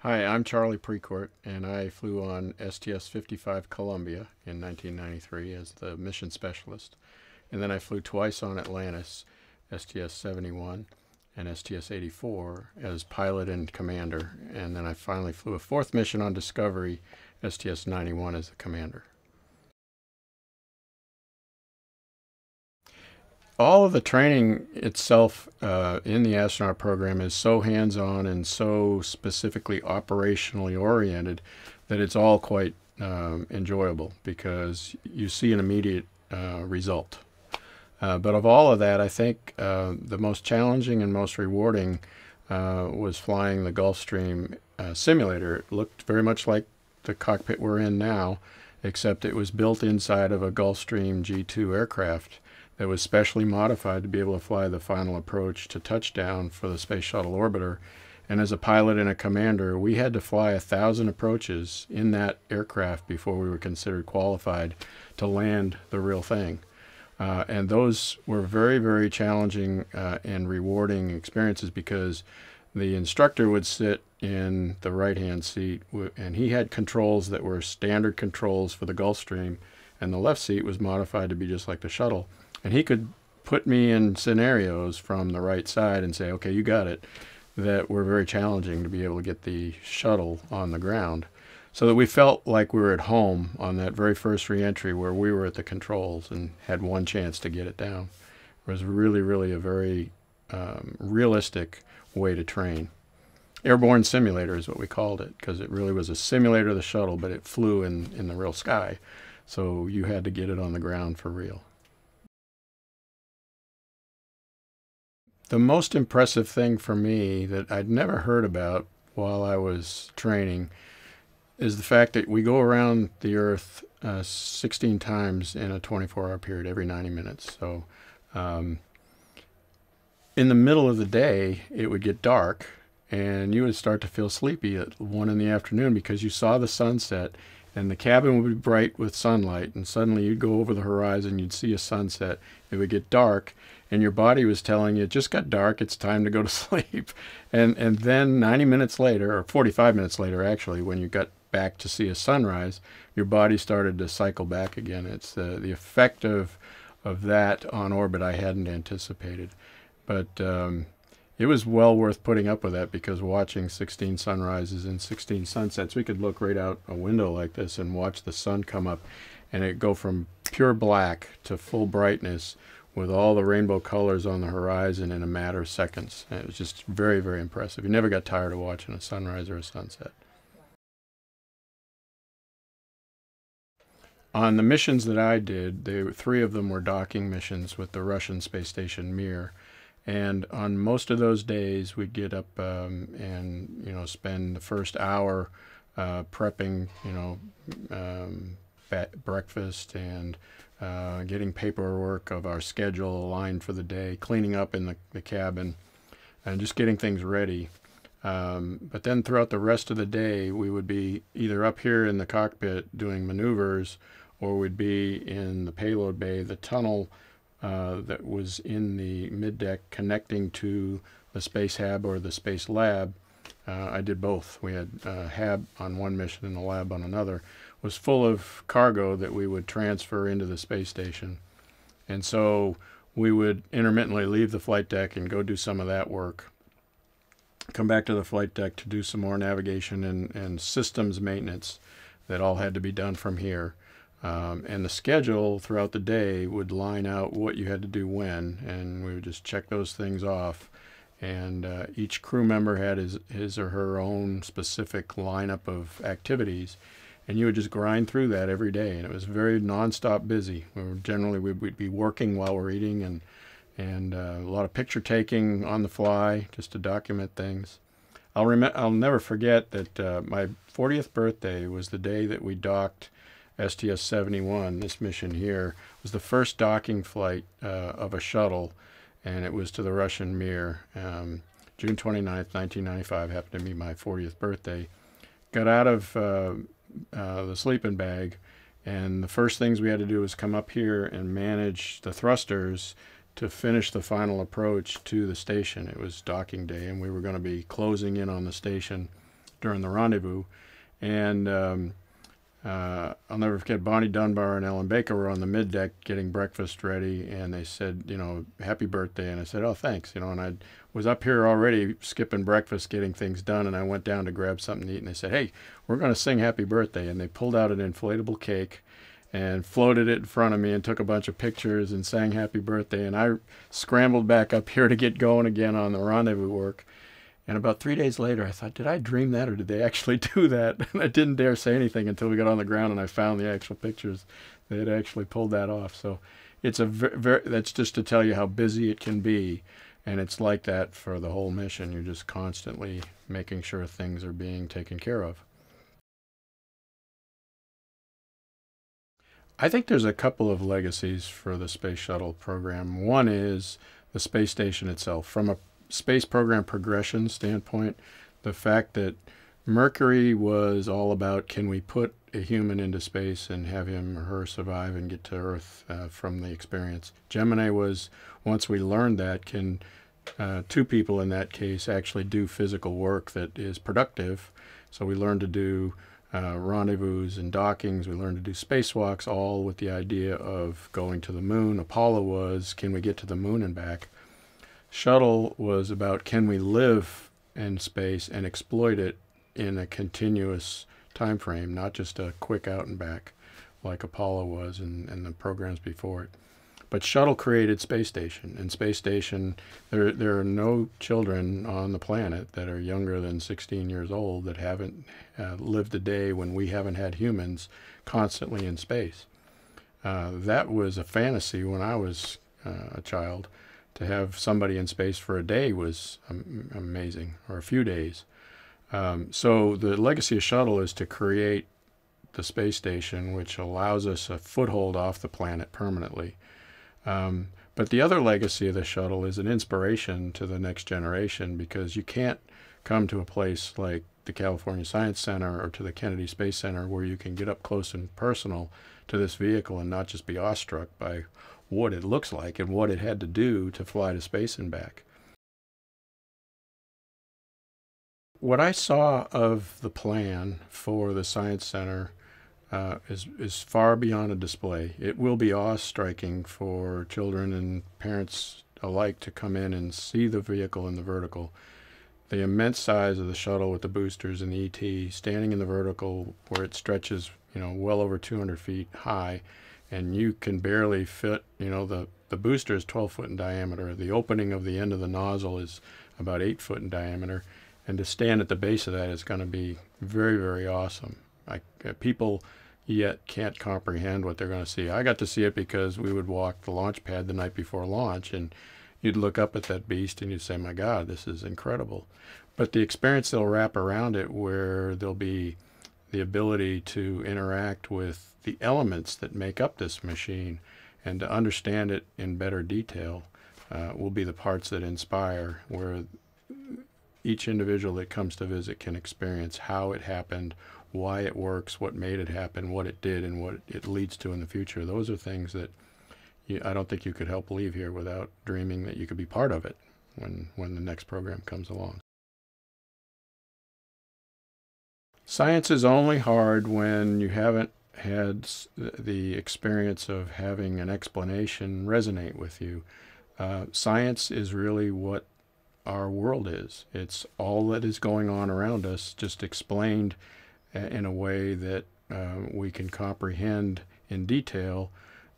Hi, I'm Charlie Precourt, and I flew on STS-55 Columbia in 1993 as the mission specialist. And then I flew twice on Atlantis, STS-71 and STS-84 as pilot and commander. And then I finally flew a fourth mission on Discovery, STS-91 as the commander. All of the training itself in the astronaut program is so hands-on and so specifically operationally oriented that it's all quite enjoyable because you see an immediate result. But of all of that, I think the most challenging and most rewarding was flying the Gulfstream simulator. It looked very much like the cockpit we're in now, except it was built inside of a Gulfstream G-II aircraft that was specially modified to be able to fly the final approach to touchdown for the Space Shuttle Orbiter. And as a pilot and a commander, we had to fly 1,000 approaches in that aircraft before we were considered qualified to land the real thing. And those were very, very challenging and rewarding experiences because the instructor would sit in the right-hand seat, and he had controls that were standard controls for the Gulfstream, and the left seat was modified to be just like the shuttle. And he could put me in scenarios from the right side and say, okay, you got it, that were very challenging to be able to get the shuttle on the ground. So that we felt like we were at home on that very first re-entry where we were at the controls and had one chance to get it down. It was really, really a very realistic way to train. Airborne simulator is what we called it because it really was a simulator of the shuttle, but it flew in the real sky. So you had to get it on the ground for real. The most impressive thing for me that I'd never heard about while I was training is the fact that we go around the Earth 16 times in a 24-hour period, every 90 minutes. So in the middle of the day, it would get dark, and you would start to feel sleepy at 1 in the afternoon because you saw the sunset, and the cabin would be bright with sunlight, and suddenly you'd go over the horizon, you'd see a sunset, it would get dark, and your body was telling you, it just got dark, it's time to go to sleep. And then 90 minutes later, or 45 minutes later actually, when you got back to see a sunrise, your body started to cycle back again. It's the effect of that on orbit I hadn't anticipated. But it was well worth putting up with that because watching 16 sunrises and 16 sunsets, we could look right out a window like this and watch the sun come up and it go from pure black to full brightness with all the rainbow colors on the horizon in a matter of seconds. And it was just very, very impressive. You never got tired of watching a sunrise or a sunset. On the missions that I did, three of them were docking missions with the Russian space station Mir. And on most of those days, we'd get up and, you know, spend the first hour prepping, you know, breakfast and getting paperwork of our schedule aligned for the day, cleaning up in the cabin, and just getting things ready. But then throughout the rest of the day, we would be either up here in the cockpit doing maneuvers, or we'd be in the payload bay, the tunnel, that was in the middeck connecting to the Space Hab or the Space Lab. I did both. We had Hab on one mission and the Lab on another. It was full of cargo that we would transfer into the space station. And so we would intermittently leave the flight deck and go do some of that work. Come back to the flight deck to do some more navigation and systems maintenance that all had to be done from here. And the schedule throughout the day would line out what you had to do when, and we would just check those things off. And each crew member had his or her own specific lineup of activities, and you would just grind through that every day. And it was very nonstop busy. We were generally we'd be working while we're eating, and a lot of picture taking on the fly just to document things. I'll never forget that my 40th birthday was the day that we docked. STS-71, this mission here, was the first docking flight of a shuttle, and it was to the Russian Mir. June 29th, 1995, happened to be my 40th birthday. Got out of the sleeping bag, and the first things we had to do was come up here and manage the thrusters to finish the final approach to the station. It was docking day, and we were going to be closing in on the station during the rendezvous. And I'll never forget, Bonnie Dunbar and Ellen Baker were on the middeck getting breakfast ready, and they said, you know, happy birthday. And I said, oh, thanks. You know, and I was up here already skipping breakfast, getting things done, and I went down to grab something to eat. And they said, hey, we're going to sing happy birthday. And they pulled out an inflatable cake and floated it in front of me and took a bunch of pictures and sang happy birthday. And I scrambled back up here to get going again on the rendezvous work. And about 3 days later, I thought, did I dream that or did they actually do that? And I didn't dare say anything until we got on the ground and I found the actual pictures. They had actually pulled that off. So it's a that's just to tell you how busy it can be. And it's like that for the whole mission. You're just constantly making sure things are being taken care of. I think there's a couple of legacies for the Space Shuttle program. One is the space station itself. From a space program progression standpoint, the fact that Mercury was all about, can we put a human into space and have him or her survive and get to Earth from the experience. Gemini was, once we learned that, can two people in that case actually do physical work that is productive. So we learned to do rendezvous and dockings. We learned to do spacewalks, all with the idea of going to the moon. Apollo was, can we get to the moon and back? Shuttle was about, can we live in space and exploit it in a continuous time frame, not just a quick out and back like Apollo was and the programs before it. But Shuttle created Space Station, and Space Station, there are no children on the planet that are younger than 16 years old that haven't lived a day when we haven't had humans constantly in space. That was a fantasy when I was a child. To have somebody in space for a day was amazing, or a few days. So the legacy of Shuttle is to create the space station, which allows us a foothold off the planet permanently. But the other legacy of the Shuttle is an inspiration to the next generation, because you can't come to a place like the California Science Center or to the Kennedy Space Center where you can get up close and personal to this vehicle and not just be awestruck by what it looks like and what it had to do to fly to space and back. What I saw of the plan for the Science Center is far beyond a display. It will be awe-striking for children and parents alike to come in and see the vehicle in the vertical. The immense size of the shuttle with the boosters and the ET standing in the vertical where it stretches, you know, well over 200 feet high, and you can barely fit, you know, the booster is 12 foot in diameter. The opening of the end of the nozzle is about 8 foot in diameter. And to stand at the base of that is going to be very, very awesome. People yet can't comprehend what they're going to see. I got to see it because we would walk the launch pad the night before launch, and you'd look up at that beast and you'd say, my God, this is incredible. But the experience they'll wrap around it, where there'll be the ability to interact with the elements that make up this machine and to understand it in better detail, will be the parts that inspire, where each individual that comes to visit can experience how it happened, why it works, what made it happen, what it did, and what it leads to in the future. Those are things that I don't think you could help leave here without dreaming that you could be part of it when the next program comes along. Science is only hard when you haven't had the experience of having an explanation resonate with you. Science is really what our world is. It's all that is going on around us, just explained in a way that we can comprehend in detail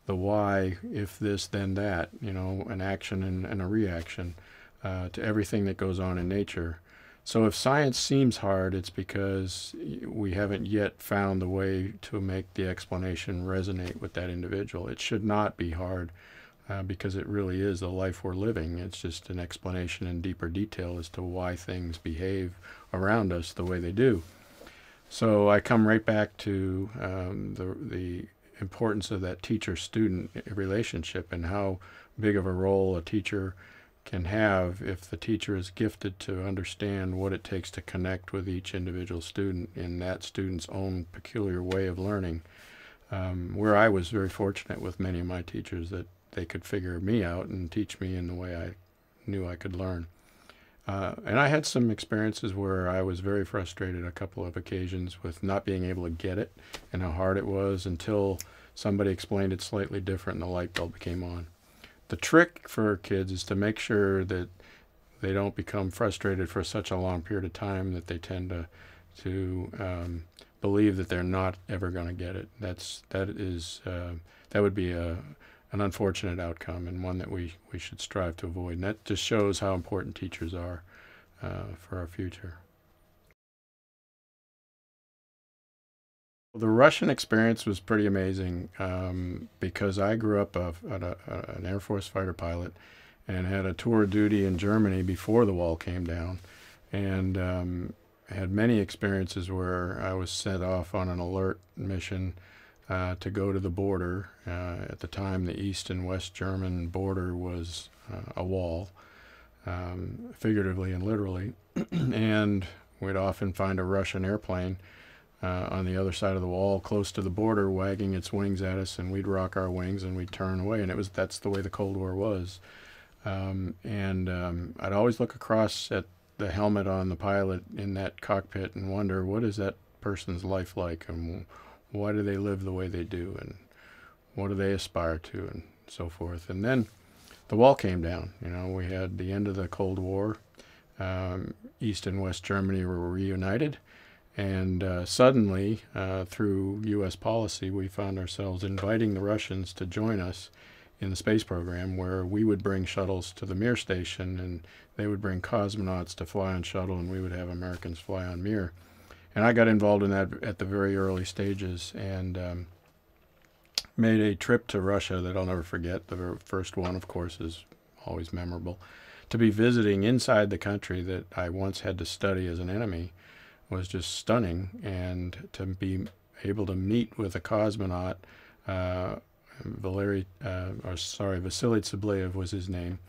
the why, if this, then that, you know, an action and a reaction to everything that goes on in nature. So if science seems hard, it's because we haven't yet found the way to make the explanation resonate with that individual. It should not be hard because it really is the life we're living. It's just an explanation in deeper detail as to why things behave around us the way they do. So I come right back to the importance of that teacher-student relationship and how big of a role a teacher can have if the teacher is gifted to understand what it takes to connect with each individual student in that student's own peculiar way of learning. Where I was very fortunate with many of my teachers that they could figure me out and teach me in the way I knew I could learn. And I had some experiences where I was very frustrated a couple of occasions with not being able to get it and how hard it was until somebody explained it slightly different and the light bulb came on. The trick for kids is to make sure that they don't become frustrated for such a long period of time that they tend to believe that they're not ever going to get it. That would be an unfortunate outcome, and one that we should strive to avoid. And that just shows how important teachers are for our future. The Russian experience was pretty amazing because I grew up an Air Force fighter pilot and had a tour of duty in Germany before the wall came down, and had many experiences where I was sent off on an alert mission to go to the border. At the time, the East and West German border was a wall, figuratively and literally, and we'd often find a Russian airplane on the other side of the wall, close to the border, wagging its wings at us, and we'd rock our wings and we'd turn away, and that's the way the Cold War was. I'd always look across at the helmet on the pilot in that cockpit and wonder, what is that person's life like, and why do they live the way they do, and what do they aspire to, and so forth. And then the wall came down. You know, we had the end of the Cold War. East and West Germany were reunited, and suddenly, through U.S. policy, we found ourselves inviting the Russians to join us in the space program, where we would bring shuttles to the Mir station and they would bring cosmonauts to fly on shuttle, and we would have Americans fly on Mir. And I got involved in that at the very early stages, and made a trip to Russia that I'll never forget. The very first one, of course, is always memorable. To be visiting inside the country that I once had to study as an enemy was just stunning, and to be able to meet with a cosmonaut, Vasily Tsibleev was his name.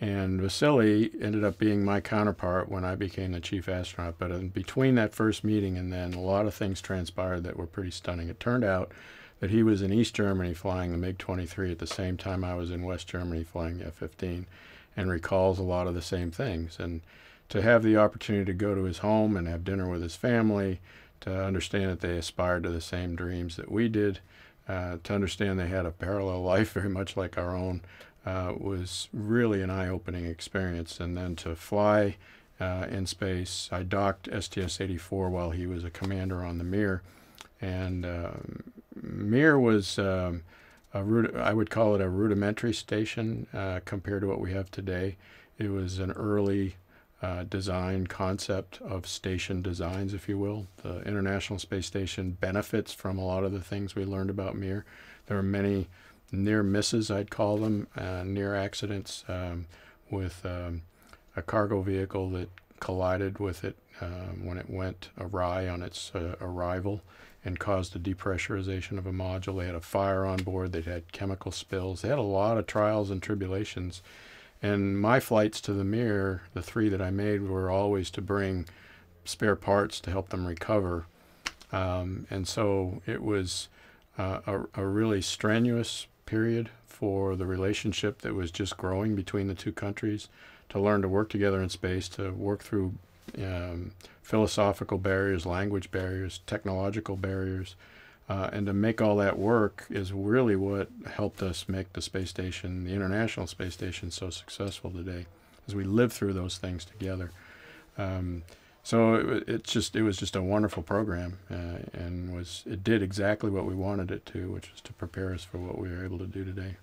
And Vasily ended up being my counterpart when I became the chief astronaut. But in between that first meeting and then, a lot of things transpired that were pretty stunning. It turned out that he was in East Germany flying the MiG-23 at the same time I was in West Germany flying the F-15, and recalls a lot of the same things. And to have the opportunity to go to his home and have dinner with his family, to understand that they aspired to the same dreams that we did, to understand they had a parallel life very much like our own, was really an eye-opening experience. And then to fly in space, I docked STS-84 while he was a commander on the Mir. And Mir was, I would call it a rudimentary station compared to what we have today. It was an early design concept of station designs, if you will. The International Space Station benefits from a lot of the things we learned about Mir. There are many near misses, I'd call them, near accidents with a cargo vehicle that collided with it when it went awry on its arrival and caused the depressurization of a module. They had a fire on board. They had chemical spills. They had a lot of trials and tribulations. And my flights to the Mir, the three that I made, were always to bring spare parts to help them recover. And so it was a really strenuous period for the relationship that was just growing between the two countries, to learn to work together in space, to work through philosophical barriers, language barriers, technological barriers. And to make all that work is really what helped us make the space station, the International Space Station, so successful today, as we live through those things together. So it was just a wonderful program, and it did exactly what we wanted it to, which was to prepare us for what we are able to do today.